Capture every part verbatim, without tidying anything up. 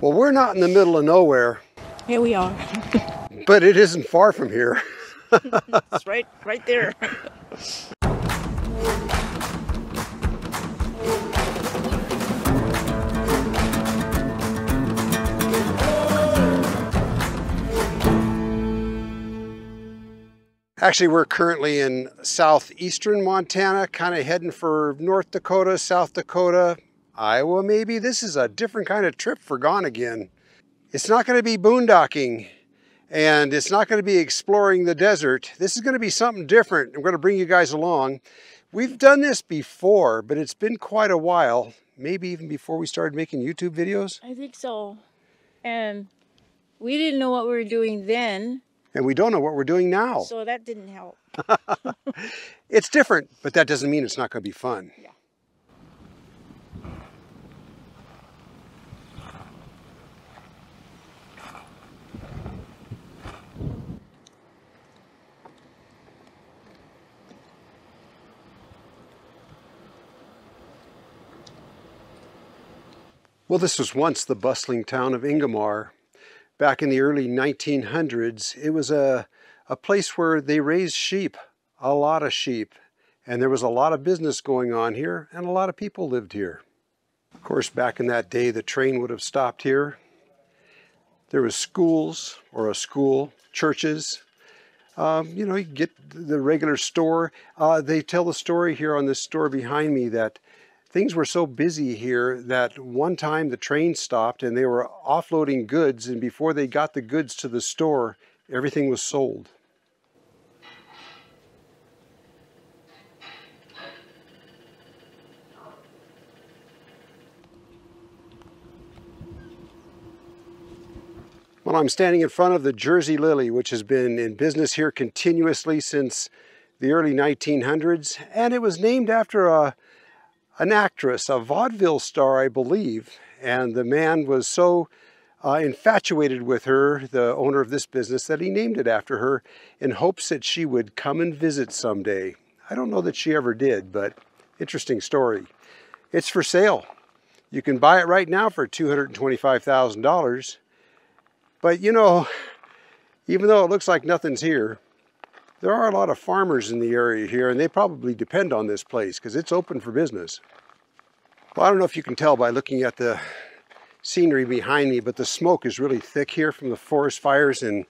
Well, we're not in the middle of nowhere. Here we are. But it isn't far from here. It's right, right there. Actually, we're currently in southeastern Montana, kind of heading for North Dakota, South Dakota, Iowa maybe. This is a different kind of trip for Gone Again. It's not going to be boondocking, and it's not going to be exploring the desert. This is going to be something different. I'm going to bring you guys along. We've done this before, but it's been quite a while, maybe even before we started making YouTube videos. I think so. And we didn't know what we were doing then. And we don't know what we're doing now. So that didn't help. It's different, but that doesn't mean it's not going to be fun. Yeah. Well, this was once the bustling town of Ingomar. Back in the early nineteen hundreds, it was a, a place where they raised sheep, a lot of sheep, and there was a lot of business going on here, and a lot of people lived here. Of course, back in that day, the train would have stopped here. There was schools, or a school, churches. Um, you know, you get the regular store. Uh, they tell the story here on this store behind me that things were so busy here that one time the train stopped and they were offloading goods, and before they got the goods to the store, everything was sold. Well, I'm standing in front of the Jersey Lily, which has been in business here continuously since the early nineteen hundreds, and it was named after a an actress, a vaudeville star, I believe, and the man was so uh, infatuated with her, the owner of this business, that he named it after her in hopes that she would come and visit someday. I don't know that she ever did, but interesting story. It's for sale. You can buy it right now for two hundred twenty-five thousand dollars, but you know, even though it looks like nothing's here, there are a lot of farmers in the area here, and they probably depend on this place because it's open for business. Well, I don't know if you can tell by looking at the scenery behind me, but the smoke is really thick here from the forest fires in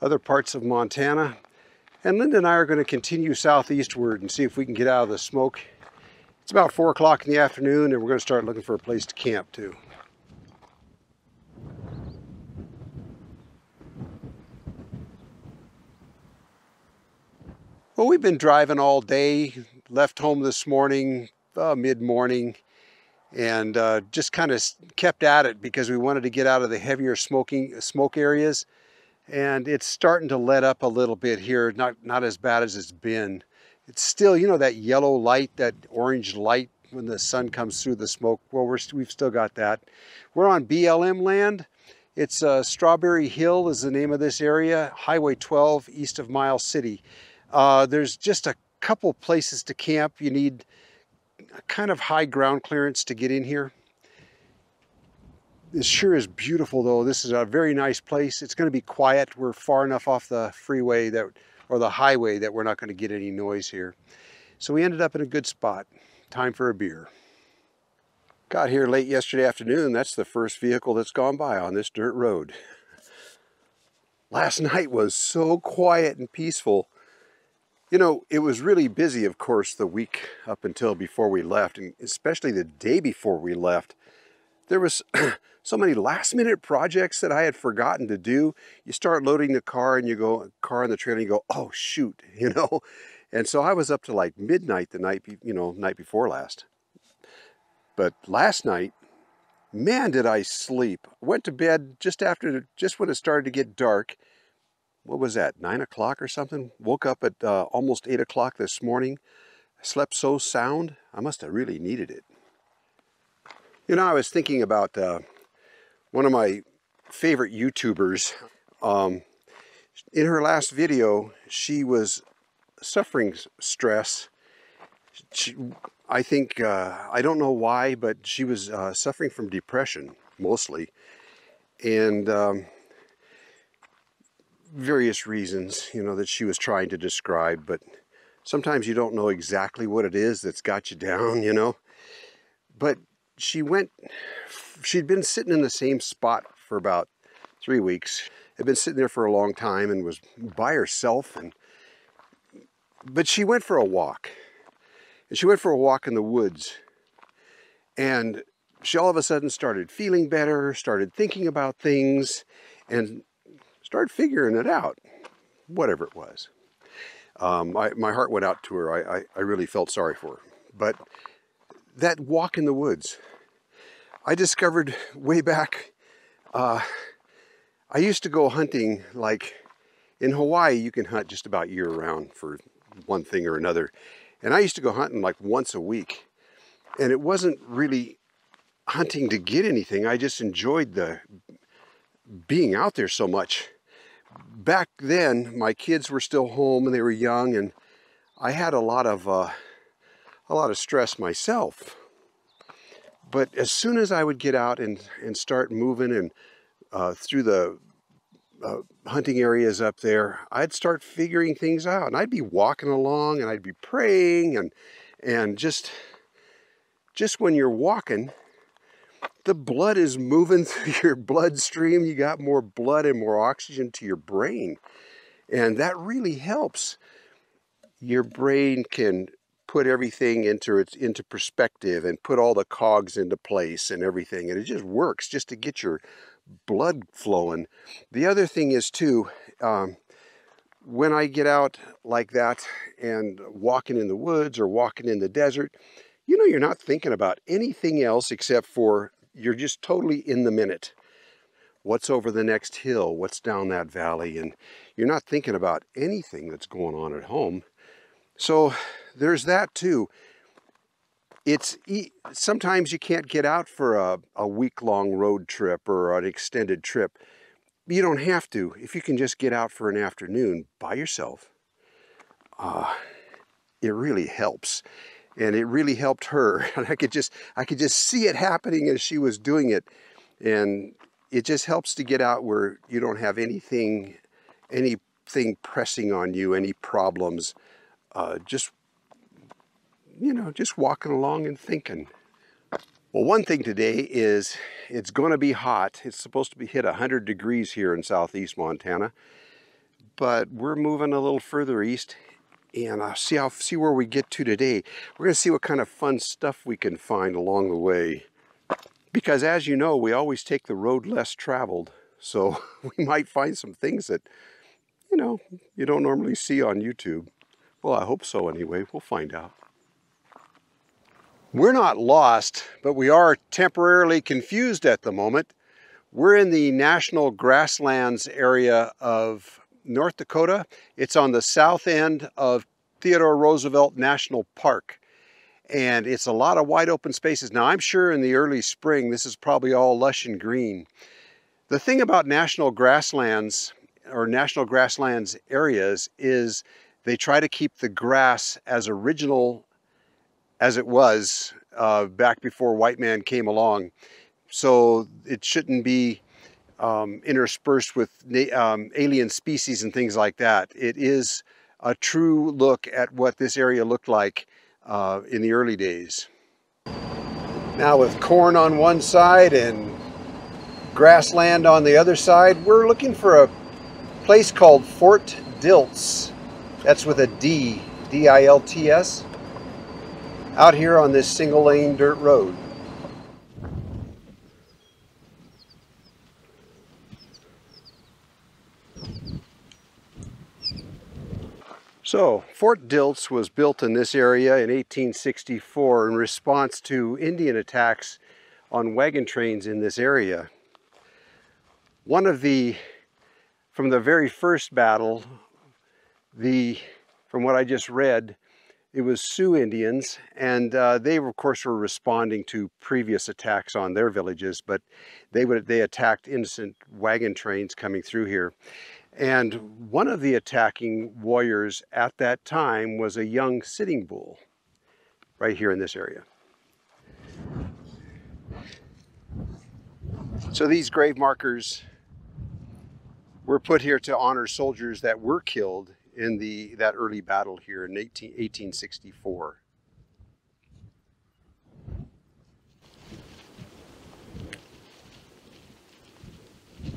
other parts of Montana. And Linda and I are going to continue southeastward and see if we can get out of the smoke. It's about four o'clock in the afternoon, and we're going to start looking for a place to camp too. Well, we've been driving all day, left home this morning, uh, mid-morning, and uh, just kind of kept at it because we wanted to get out of the heavier smoking smoke areas. And it's starting to let up a little bit here, not, not as bad as it's been. It's still, you know, that yellow light, that orange light when the sun comes through the smoke. Well, we're, we've still got that. We're on B L M land. It's uh, Strawberry Hill is the name of this area, Highway twelve east of Miles City. Uh, there's just a couple places to camp. You need a kind of high ground clearance to get in here. This sure is beautiful though. This is a very nice place. It's going to be quiet. We're far enough off the freeway that, or the highway, that we're not going to get any noise here. So we ended up in a good spot. Time for a beer. Got here late yesterday afternoon. That's the first vehicle that's gone by on this dirt road. Last night was so quiet and peaceful. You know, it was really busy, of course, the week up until before we left, and especially the day before we left. There was so many last-minute projects that I had forgotten to do. You start loading the car, and you go, car on the trailer, and you go, oh, shoot, you know? And so I was up to like midnight the night, you know, night before last. But last night, man, did I sleep. Went to bed just after, just when it started to get dark. What was that, nine o'clock or something? Woke up at uh, almost eight o'clock this morning. I slept so sound, I must have really needed it. You know, I was thinking about uh, one of my favorite YouTubers. Um, in her last video, she was suffering stress. She, I think, uh, I don't know why, but she was uh, suffering from depression. mostly, and um, various reasons, you know, that she was trying to describe, but sometimes you don't know exactly what it is that's got you down, you know. But she went, she'd been sitting in the same spot for about three weeks. Had been sitting there for a long time and was by herself, and but she went for a walk. And she went for a walk in the woods, and she all of a sudden started feeling better, started thinking about things, and started figuring it out, whatever it was. Um, I, my heart went out to her. I, I, I really felt sorry for her. But that walk in the woods, I discovered way back, uh, I used to go hunting, like in Hawaii, you can hunt just about year round for one thing or another. And I used to go hunting like once a week, and it wasn't really hunting to get anything. I just enjoyed the being out there so much. Back then, my kids were still home and they were young, and I had a lot of uh, a lot of stress myself. But as soon as I would get out and and start moving and uh, through the uh, hunting areas up there, I'd start figuring things out, and I'd be walking along and I'd be praying, and and just just when you're walking, the blood is moving through your bloodstream. You got more blood and more oxygen to your brain. And that really helps. Your brain can put everything into its into perspective and put all the cogs into place and everything. And it just works just to get your blood flowing. The other thing is too, um, when I get out like that and walking in the woods or walking in the desert, you know, you're not thinking about anything else except for you're just totally in the minute. What's over the next hill? What's down that valley? And you're not thinking about anything that's going on at home. So there's that too. It's sometimes you can't get out for a, a week-long road trip or an extended trip. You don't have to if you can just get out for an afternoon by yourself. Uh, it really helps. And it really helped her. And I could just, I could just see it happening as she was doing it. And it just helps to get out where you don't have anything, anything pressing on you, any problems. Uh, just, you know, just walking along and thinking. Well, one thing today is it's going to be hot. It's supposed to be hit one hundred degrees here in southeast Montana. But we're moving a little further east. And I'll see, I'll see where we get to today. We're going to see what kind of fun stuff we can find along the way. Because as you know, we always take the road less traveled. So we might find some things that, you know, you don't normally see on YouTube. Well, I hope so anyway. We'll find out. We're not lost, but we are temporarily confused at the moment. We're in the National Grasslands area of North Dakota. It's on the south end of Theodore Roosevelt National Park, and it's a lot of wide open spaces. Now, I'm sure in the early spring this is probably all lush and green. The thing about national grasslands or national grasslands areas is they try to keep the grass as original as it was uh, back before white man came along, so it shouldn't be Um, interspersed with um, alien species and things like that. It is a true look at what this area looked like uh, in the early days. Now, with corn on one side and grassland on the other side, we're looking for a place called Fort Dilts. That's with a D, D I L T S, out here on this single lane dirt road. So, Fort Dilts was built in this area in eighteen sixty-four in response to Indian attacks on wagon trains in this area. One of the, from the very first battle, the, from what I just read, it was Sioux Indians, and uh, they, of course, were responding to previous attacks on their villages, but they would, they attacked innocent wagon trains coming through here. And one of the attacking warriors at that time was a young Sitting Bull right here in this area. So these grave markers were put here to honor soldiers that were killed in the that early battle here in eighteen sixty-four.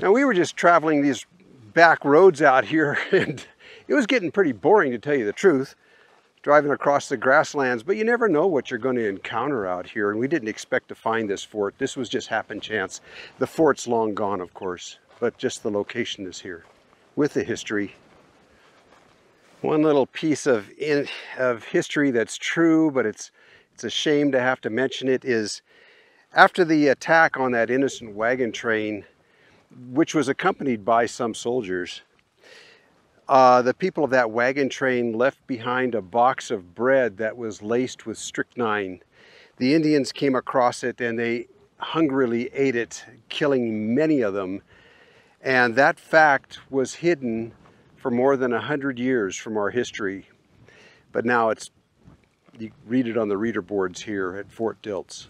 Now we were just traveling these back roads out here, and it was getting pretty boring, to tell you the truth, driving across the grasslands, but you never know what you're going to encounter out here, and we didn't expect to find this fort. This was just happen chance. The fort's long gone, of course, but just the location is here with the history. One little piece of in, of history that's true, but it's it's a shame to have to mention it, is after the attack on that innocent wagon train, which was accompanied by some soldiers, uh, the people of that wagon train left behind a box of bread that was laced with strychnine. The Indians came across it and they hungrily ate it, killing many of them. And that fact was hidden for more than a hundred years from our history. But now it's, you read it on the reader boards here at Fort Dilts.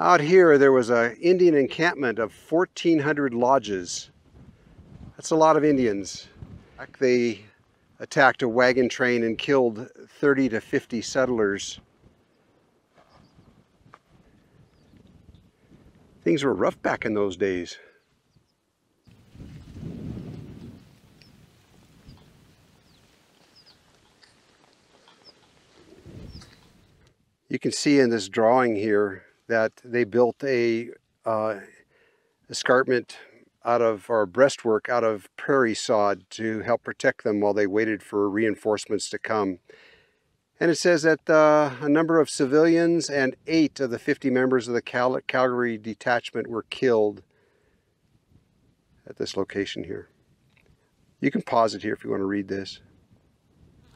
Out here, there was an Indian encampment of fourteen hundred lodges. That's a lot of Indians. They attacked a wagon train and killed thirty to fifty settlers. Things were rough back in those days. You can see in this drawing here that they built a uh, escarpment out of, or breastwork out of prairie sod to help protect them while they waited for reinforcements to come. And it says that uh, a number of civilians and eight of the fifty members of the Cal Calgary detachment were killed at this location here. You can pause it here if you want to read this.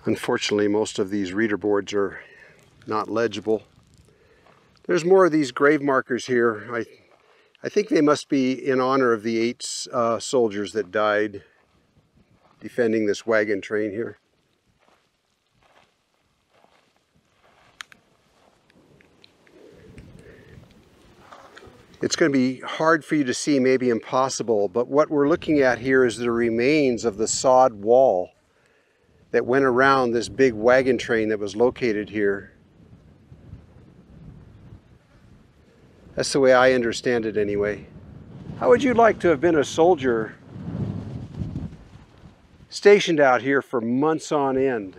Unfortunately, most of these reader boards are not legible. There's more of these grave markers here. I, I think they must be in honor of the eight uh, soldiers that died defending this wagon train here. It's going to be hard for you to see, maybe impossible, but what we're looking at here is the remains of the sod wall that went around this big wagon train that was located here. That's the way I understand it anyway. How would you like to have been a soldier stationed out here for months on end?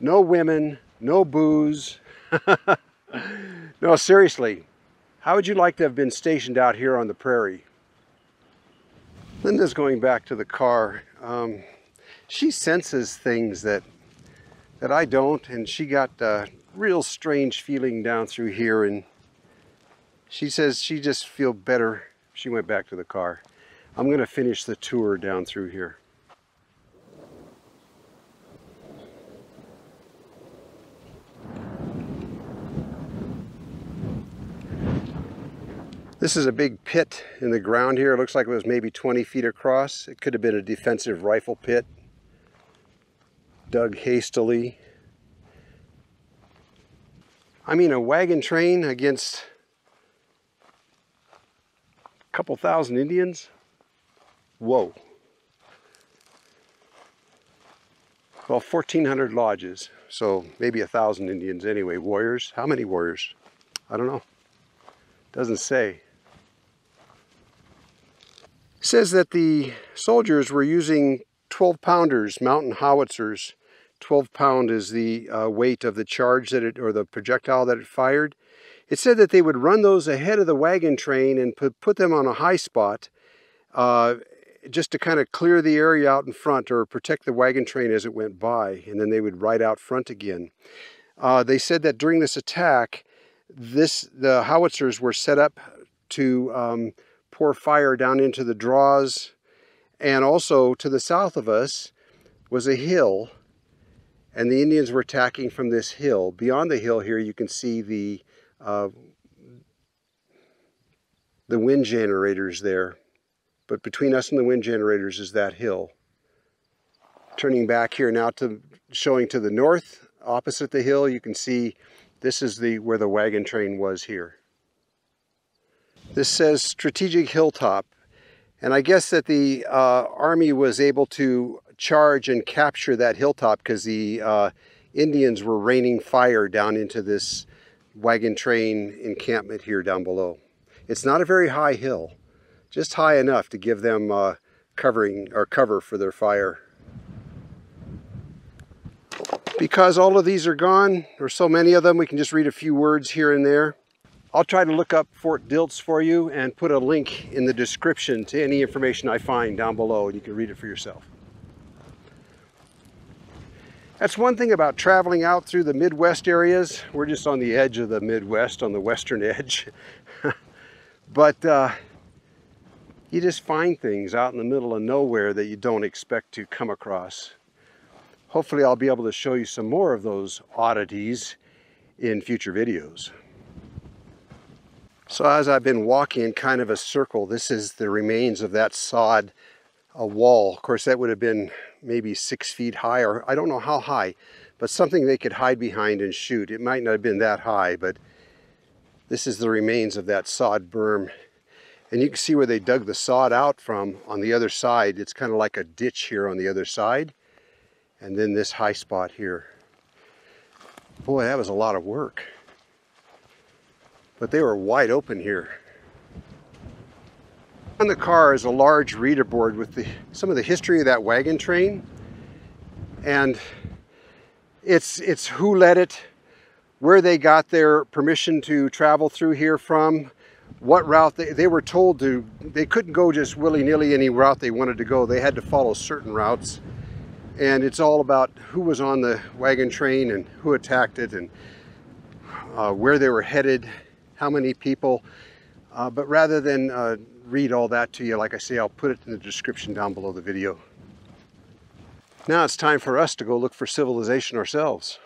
No women, no booze. No, seriously. How would you like to have been stationed out here on the prairie? Linda's going back to the car. Um, she senses things that, that I don't, and she got a real strange feeling down through here, and she says she just feels better. She went back to the car. I'm going to finish the tour down through here. This is a big pit in the ground here. It looks like it was maybe twenty feet across. It could have been a defensive rifle pit, dug hastily. I mean, a wagon train against couple thousand Indians. Whoa. Well, fourteen hundred lodges, so maybe a thousand Indians anyway. Warriors, how many warriors? I don't know, doesn't say. It says that the soldiers were using twelve pounders, mountain howitzers. Twelve pound is the uh, weight of the charge that it, or the projectile that it fired. It said that they would run those ahead of the wagon train and put, put them on a high spot uh, just to kind of clear the area out in front or protect the wagon train as it went by, and then they would ride out front again. Uh, they said that during this attack, this the howitzers were set up to um, pour fire down into the draws, and also to the south of us was a hill, and the Indians were attacking from this hill. Beyond the hill here, you can see the Uh, the wind generators there, but between us and the wind generators is that hill. Turning back here now to showing to the north, opposite the hill, you can see this is the where the wagon train was here. This says Strategic Hilltop. And I guess that the uh, Army was able to charge and capture that hilltop because the uh, Indians were raining fire down into this wagon train encampment here down below. It's not a very high hill, just high enough to give them uh, covering or cover for their fire. Because all of these are gone, or so many of them, we can just read a few words here and there. I'll try to look up Fort Dilts for you and put a link in the description to any information I find down below, and you can read it for yourself. That's one thing about traveling out through the Midwest areas. We're just on the edge of the Midwest, on the western edge. But uh, you just find things out in the middle of nowhere that you don't expect to come across. Hopefully I'll be able to show you some more of those oddities in future videos. So as I've been walking in kind of a circle, this is the remains of that sod a wall. Of course, that would have been maybe six feet high, or I don't know how high, but something they could hide behind and shoot. It might not have been that high, but this is the remains of that sod berm. And you can see where they dug the sod out from on the other side. It's kind of like a ditch here on the other side. And then this high spot here. Boy, that was a lot of work. But they were wide open here. On the car is a large reader board with the, some of the history of that wagon train. And it's, it's who led it, where they got their permission to travel through here from, what route they, they were told to. They couldn't go just willy-nilly any route they wanted to go. They had to follow certain routes. And it's all about who was on the wagon train and who attacked it and uh, where they were headed. How many people, uh, but rather than uh, read all that to you, like I say, I'll put it in the description down below the video. Now it's time for us to go look for civilization ourselves.